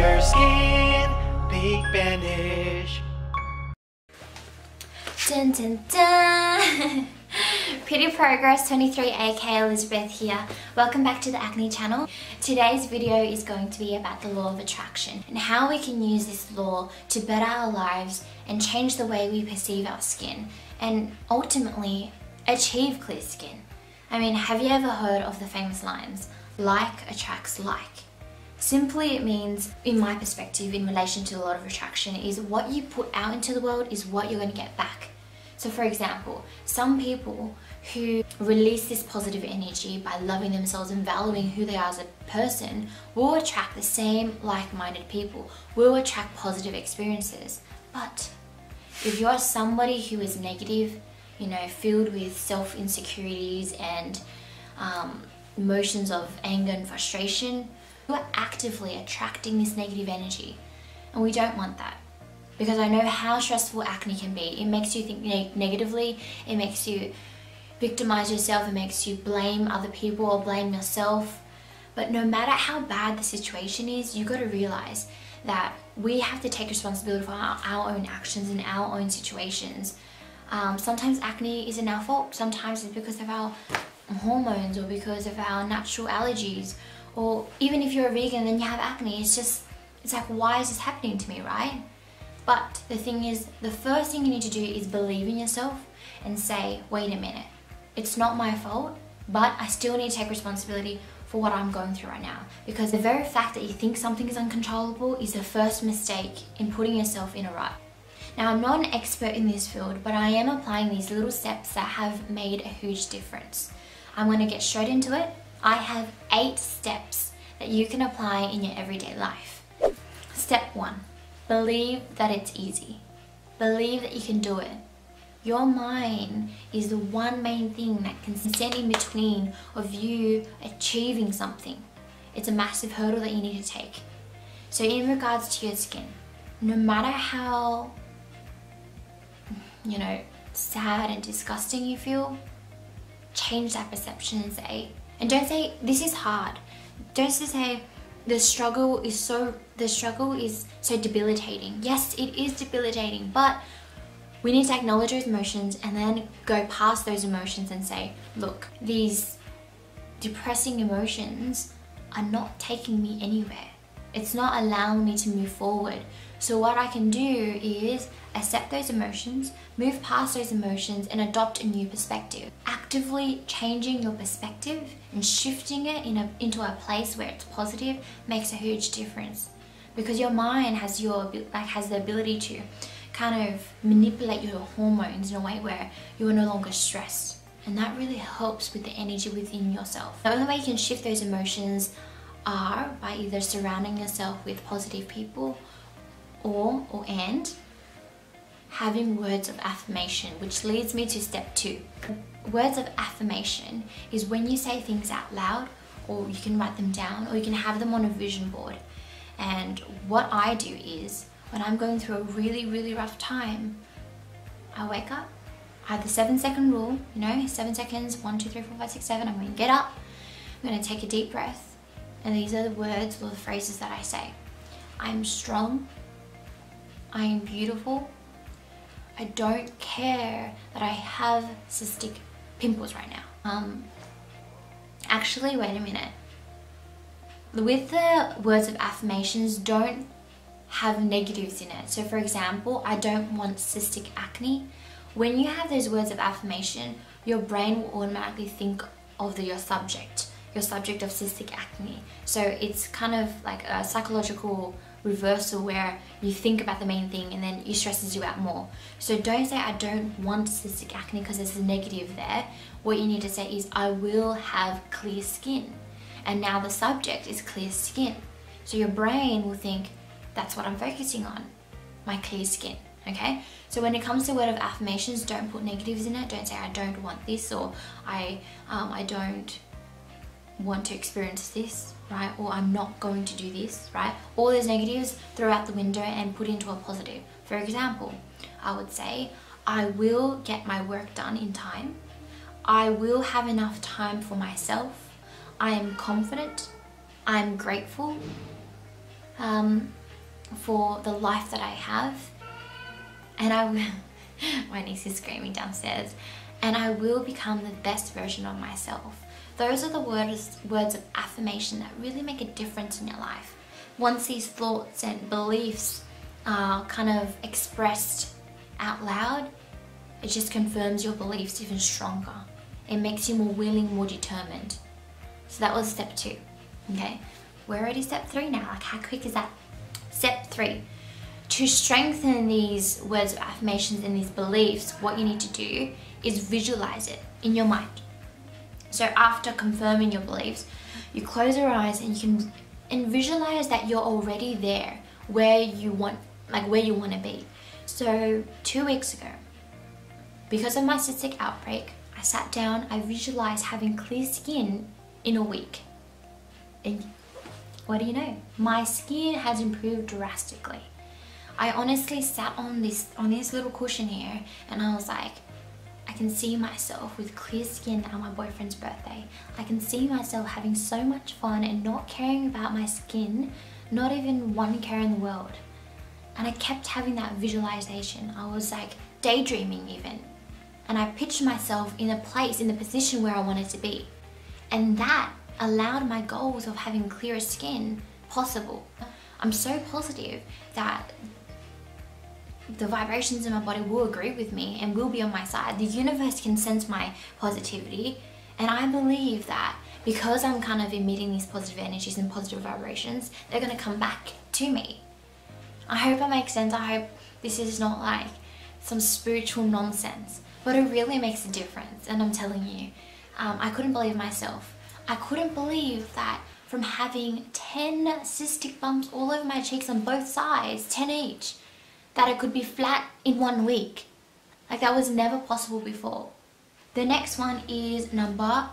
your skin, big bandage. Dun dun dun! Pretty Progress 23 aka Elizabeth here. Welcome back to the Acne channel. Today's video is going to be about the law of attraction and how we can use this law to better our lives and change the way we perceive our skin and ultimately achieve clear skin. I mean, have you ever heard of the famous lines, like attracts like? Simply it means, in my perspective, in relation to the law of attraction, is what you put out into the world is what you're going to get back. So for example, some people who release this positive energy by loving themselves and valuing who they are as a person will attract the same like-minded people, will attract positive experiences. But if you're somebody who is negative, you know, filled with self-insecurities and emotions of anger and frustration, you're actively attracting this negative energy, and we don't want that. Because I know how stressful acne can be. It makes you think negatively, it makes you victimize yourself, it makes you blame other people or blame yourself. But no matter how bad the situation is, you got to realize that we have to take responsibility for our own actions and our own situations. Sometimes acne isn't our fault, sometimes it's because of our hormones or because of our natural allergies. Or even if you're a vegan and you have acne, it's like, why is this happening to me, right? But the thing is, the first thing you need to do is believe in yourself and say, wait a minute, it's not my fault, but I still need to take responsibility for what I'm going through right now. Because the very fact that you think something is uncontrollable is the first mistake in putting yourself in a rut. Now, I'm not an expert in this field, but I am applying these little steps that have made a huge difference. I'm going to get straight into it. I have 8 steps that you can apply in your everyday life. Step 1. Believe that it's easy. Believe that you can do it. Your mind is the one main thing that can stand in between of you achieving something. It's a massive hurdle that you need to take. So in regards to your skin, no matter how, you know, sad and disgusting you feel, change that perception and say, and don't say, this is hard. Don't just say, the struggle is so debilitating. Yes, it is debilitating, but we need to acknowledge those emotions and then go past those emotions and say, look, these depressing emotions are not taking me anywhere. It's not allowing me to move forward. So what I can do is accept those emotions, move past those emotions and adopt a new perspective. Actively changing your perspective and shifting it into a place where it's positive makes a huge difference. Because your mind has the ability to kind of manipulate your hormones in a way where you are no longer stressed. And that really helps with the energy within yourself. The only way you can shift those emotions are by either surrounding yourself with positive people and having words of affirmation, which leads me to step 2. Words of affirmation is when you say things out loud, or you can write them down, or you can have them on a vision board. And what I do is, when I'm going through a really, really rough time, I wake up, I have the 7-second rule, you know, 7 seconds, 1, 2, 3, 4, 5, 6, 7, I'm gonna get up, I'm gonna take a deep breath, and these are the words or the phrases that I say. I'm strong, I am beautiful, I don't care that I have cystic pimples right now. Actually, wait a minute. With the words of affirmations, don't have negatives in it. So for example, I don't want cystic acne. When you have those words of affirmation, your brain will automatically think of your subject of cystic acne. So it's kind of like a psychological reversal where you think about the main thing and then it stresses you out more. So don't say I don't want cystic acne because there's a negative there. What you need to say is I will have clear skin. And now the subject is clear skin. So your brain will think that's what I'm focusing on, my clear skin, okay? So when it comes to word of affirmations, don't put negatives in it. Don't say I don't want this, or I don't want to experience this, right? Or I'm not going to do this, right? All those negatives, throw out the window and put into a positive. For example, I would say, I will get my work done in time. I will have enough time for myself. I am confident. I'm grateful. for the life that I have. And I will, my niece is screaming downstairs, and I will become the best version of myself. Those are the words of affirmation that really make a difference in your life. Once these thoughts and beliefs are kind of expressed out loud, it just confirms your beliefs even stronger. It makes you more willing, more determined. So that was step 2, okay? We're already step 3 now, like how quick is that? Step 3, to strengthen these words of affirmations and these beliefs, what you need to do is visualize it in your mind. So after confirming your beliefs, you close your eyes and you can visualize that you're already there, where you want, like where you want to be. So 2 weeks ago, because of my cystic outbreak, I sat down, I visualized having clear skin in a week. And what do you know? My skin has improved drastically. I honestly sat on this little cushion here and I was like, I can see myself with clear skin at my boyfriend's birthday. I can see myself having so much fun and not caring about my skin, not even one care in the world. And I kept having that visualization. I was like daydreaming even. And I pictured myself in a place, in the position where I wanted to be. And that allowed my goals of having clearer skin possible. I'm so positive that the vibrations in my body will agree with me and will be on my side. The universe can sense my positivity, and I believe that because I'm kind of emitting these positive energies and positive vibrations, they're going to come back to me. I hope it makes sense. I hope this is not like some spiritual nonsense, but it really makes a difference, and I'm telling you, I couldn't believe myself. I couldn't believe that from having 10 cystic bumps all over my cheeks on both sides, 10 each, that it could be flat in 1 week. Like that was never possible before. The next one is number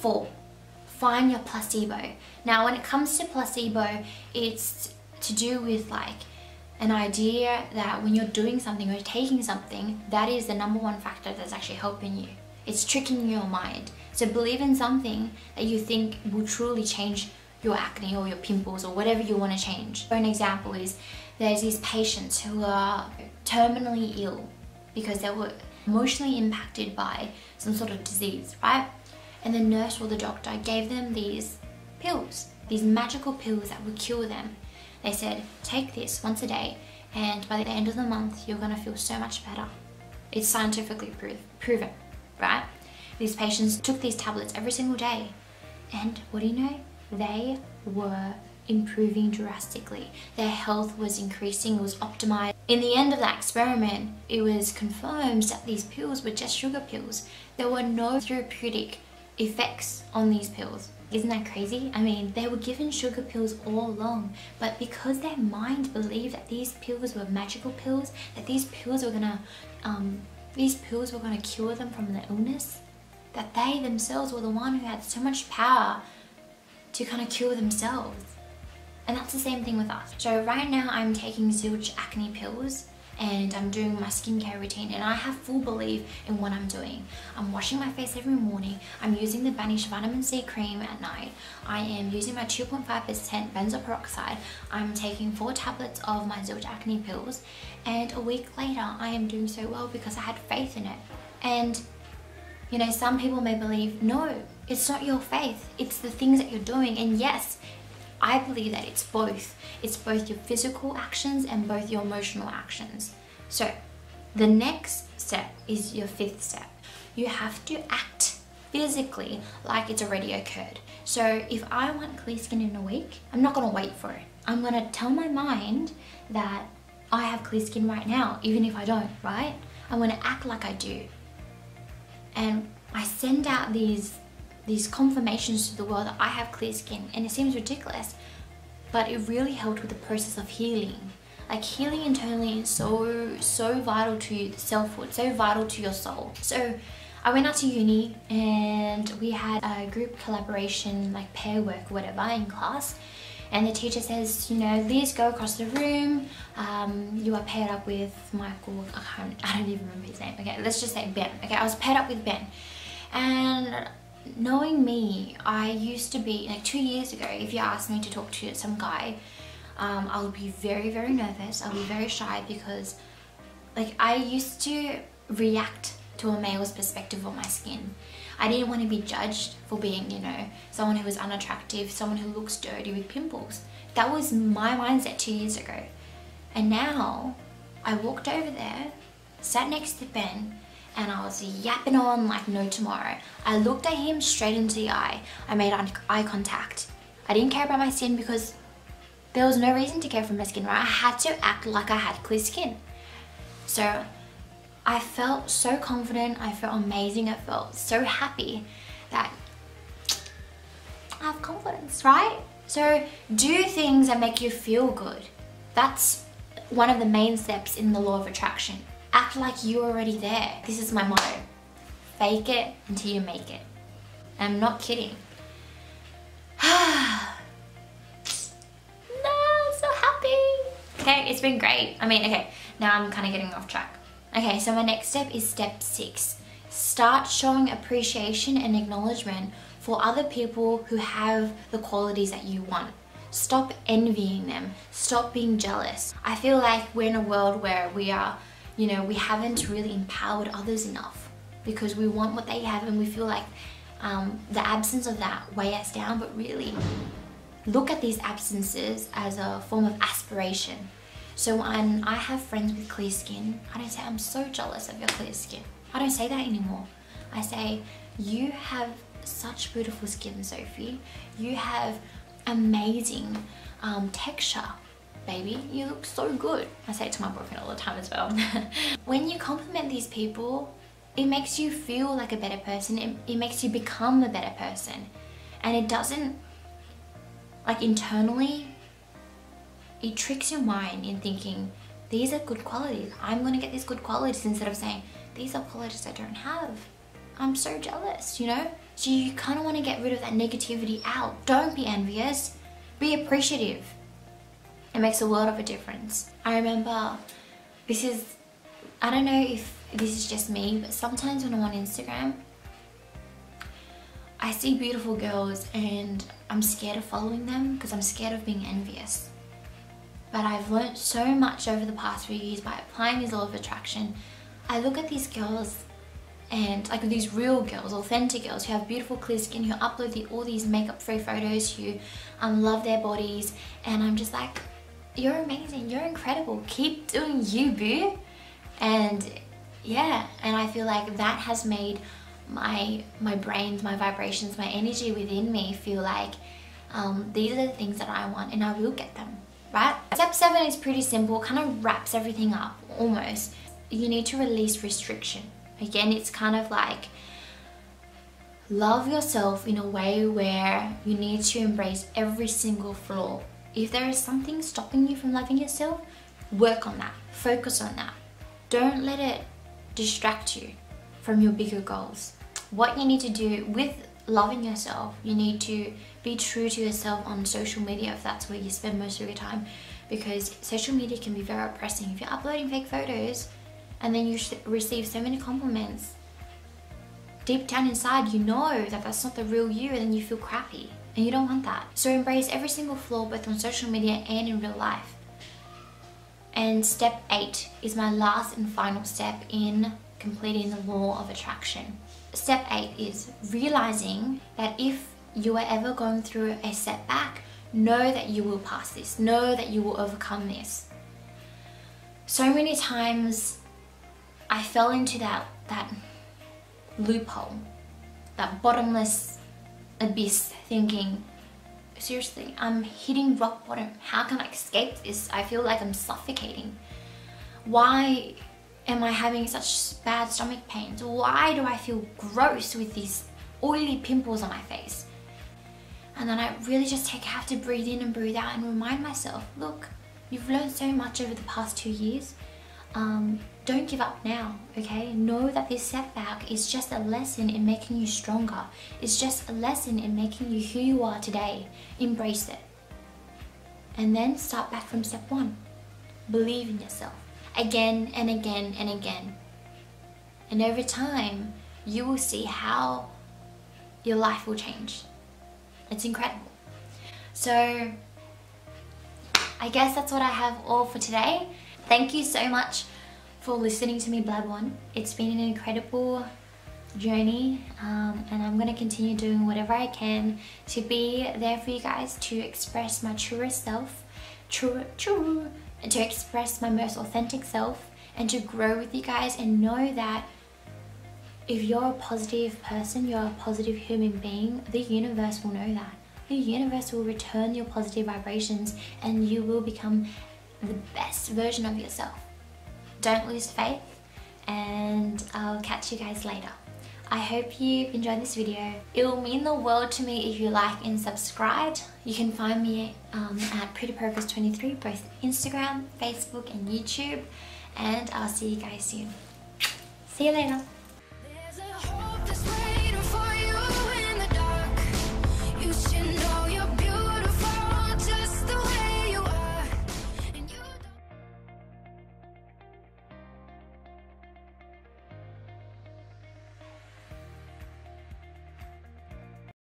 4. Find your placebo. Now when it comes to placebo, it's to do with like an idea that when you're doing something or taking something, that is the #1 factor that's actually helping you. It's tricking your mind. So believe in something that you think will truly change your acne or your pimples or whatever you want to change. For an example is, there's these patients who are terminally ill because they were emotionally impacted by some sort of disease, right? And the nurse or the doctor gave them these pills, these magical pills that would cure them. They said, take this once a day and by the end of the month, you're gonna feel so much better. It's scientifically proven, right? These patients took these tablets every single day. And what do you know? They were improving drastically. Their health was increasing, it was optimized. In the end of that experiment, it was confirmed that these pills were just sugar pills. There were no therapeutic effects on these pills. Isn't that crazy? I mean, they were given sugar pills all along, but because their mind believed that these pills were magical pills, that these pills were gonna cure them from the illness, that they themselves were the one who had so much power to kind of cure themselves. And that's the same thing with us. So right now I'm taking Zilch acne pills and I'm doing my skincare routine and I have full belief in what I'm doing. I'm washing my face every morning. I'm using the Banish Vitamin C cream at night. I am using my 2.5% benzoyl peroxide. I'm taking 4 tablets of my Zilch acne pills, and a week later I am doing so well because I had faith in it. And you know, some people may believe, no, it's not your faith, it's the things that you're doing. And yes, I believe that it's both. It's both your physical actions and both your emotional actions. So the next step is your 5th step. You have to act physically like it's already occurred. So if I want clear skin in a week, I'm not gonna wait for it. I'm gonna tell my mind that I have clear skin right now, even if I don't, right? I'm gonna act like I do. And I send out these confirmations to the world that I have clear skin, and it seems ridiculous, but it really helped with the process of healing. Like healing internally is so vital to selfhood, so vital to your soul. So I went out to uni and we had a group collaboration, like pair work, whatever, in class. And the teacher says, you know, Liz, go across the room. You are paired up with Michael. I don't even remember his name. Okay, let's just say Ben. Okay, I was paired up with Ben. And knowing me, I used to be, like 2 years ago, if you asked me to talk to some guy, I'll be very, very nervous. I'll be very shy because like I used to react to a male's perspective on my skin. I didn't want to be judged for being, you know, someone who was unattractive, someone who looks dirty with pimples. That was my mindset 2 years ago. And now I walked over there, sat next to Ben, and I was yapping on like no tomorrow. I looked at him straight into the eye. I made eye contact. I didn't care about my skin because there was no reason to care for my skin, right? I had to act like I had clear skin. So I felt so confident, I felt amazing, I felt so happy that I have confidence, right? So do things that make you feel good. That's one of the main steps in the law of attraction. Act like you're already there. This is my motto. Fake it until you make it. I'm not kidding. No, I'm so happy. Okay, it's been great. I mean, okay, now I'm kind of getting off track. Okay, so my next step is step 6. Start showing appreciation and acknowledgement for other people who have the qualities that you want. Stop envying them. Stop being jealous. I feel like we're in a world where we are, you know, we haven't really empowered others enough because we want what they have and we feel like the absence of that weighs us down, but really look at these absences as a form of aspiration. So when I have friends with clear skin, I don't say, I'm so jealous of your clear skin. I don't say that anymore. I say, you have such beautiful skin, Sophie. You have amazing texture, baby. You look so good. I say it to my boyfriend all the time as well. When you compliment these people, it makes you feel like a better person. It makes you become a better person. And it doesn't, like internally, it tricks your mind in thinking, these are good qualities. I'm going to get these good qualities instead of saying, these are qualities I don't have. I'm so jealous, you know? So you kind of want to get rid of that negativity out. Don't be envious. Be appreciative. It makes a world of a difference. I remember, this is, I don't know if this is just me, but sometimes when I'm on Instagram, I see beautiful girls and I'm scared of following them because I'm scared of being envious. But I've learned so much over the past few years by applying this law of attraction. I look at these girls and like these real girls, authentic girls who have beautiful clear skin, who upload all these makeup free photos, who love their bodies, and I'm just like, you're amazing, you're incredible, keep doing you, boo. And yeah, and I feel like that has made my brains, my vibrations, my energy within me feel like these are the things that I want and I will get them. Right? Step 7 is pretty simple, kind of wraps everything up, almost. You need to release restriction. Again, it's kind of like, love yourself in a way where you need to embrace every single flaw. If there is something stopping you from loving yourself, work on that, focus on that. Don't let it distract you from your bigger goals. What you need to do with loving yourself, you need to be true to yourself on social media if that's where you spend most of your time, because social media can be very oppressing. If you're uploading fake photos and then you receive so many compliments, deep down inside you know that that's not the real you, and then you feel crappy and you don't want that. So embrace every single flaw both on social media and in real life. And step 8 is my last and final step in completing the law of attraction. Step 8 is realizing that if you are ever going through a setback, know that you will pass this, know that you will overcome this. So many times I fell into that loophole, that bottomless abyss, thinking, seriously, I'm hitting rock bottom. How can I escape this? I feel like I'm suffocating. Why am I having such bad stomach pains? Why do I feel gross with these oily pimples on my face? And then I really just have to breathe in and breathe out and remind myself, look, you've learned so much over the past 2 years. Don't give up now, okay? Know that this setback is just a lesson in making you stronger. It's just a lesson in making you who you are today. Embrace it. And then start back from step 1. Believe in yourself. Again and again and again. And over time, you will see how your life will change. It's incredible. So I guess that's what I have all for today. Thank you so much for listening to me blab on. It's been an incredible journey, and I'm going to continue doing whatever I can to be there for you guys, to express my truest self, and to express my most authentic self, and to grow with you guys, and know that if you're a positive person, you're a positive human being, the universe will know that. The universe will return your positive vibrations and you will become the best version of yourself. Don't lose faith, and I'll catch you guys later. I hope you enjoyed this video. It will mean the world to me if you like and subscribe. You can find me at prettypurpose23, both Instagram, Facebook and YouTube, and I'll see you guys soon. See you later.